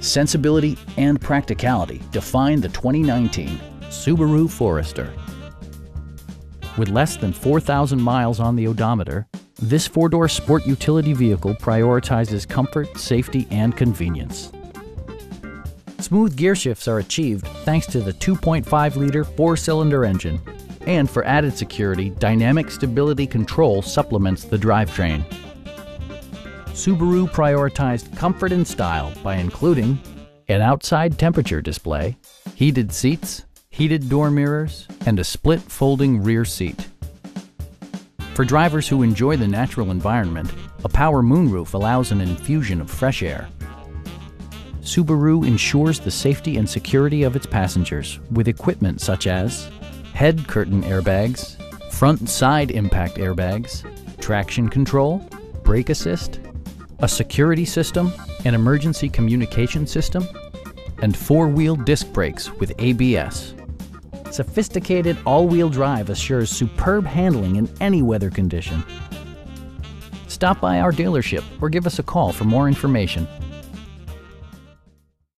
sensibility, and practicality define the 2019 Subaru Forester. With less than 4,000 miles on the odometer, this four-door sport utility vehicle prioritizes comfort, safety, and convenience. Smooth gear shifts are achieved thanks to the 2.5-liter four-cylinder engine. And for added security, dynamic stability control supplements the drivetrain. Subaru prioritized comfort and style by including an outside temperature display, heated seats, heated door mirrors, and a split folding rear seat. For drivers who enjoy the natural environment, a power moonroof allows an infusion of fresh air. Subaru ensures the safety and security of its passengers with equipment such as head curtain airbags, front and side impact airbags, traction control, brake assist, a security system, an emergency communication system, and four-wheel disc brakes with ABS. Sophisticated all-wheel drive assures superb handling in any weather condition. Stop by our dealership or give us a call for more information.